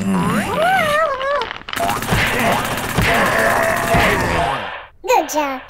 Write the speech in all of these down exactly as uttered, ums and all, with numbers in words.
Good job.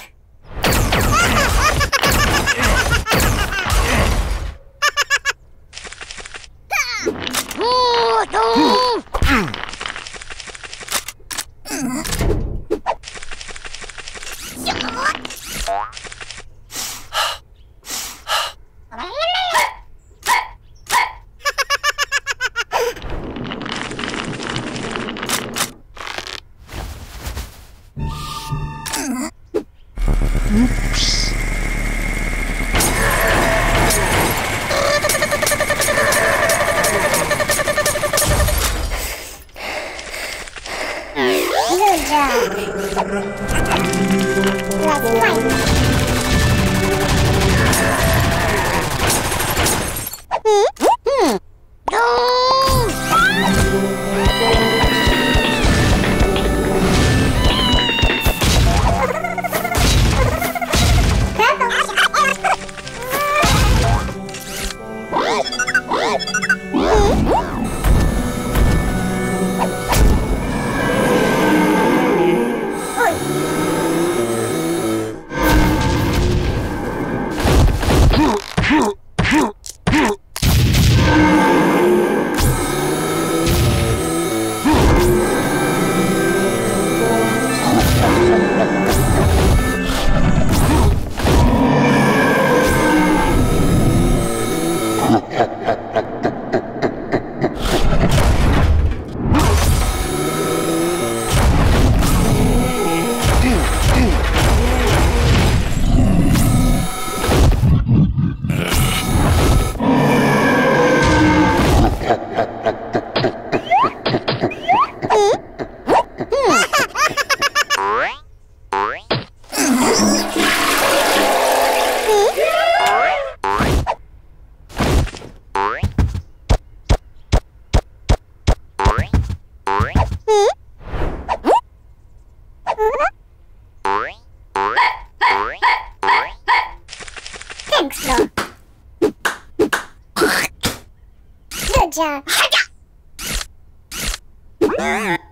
Good job.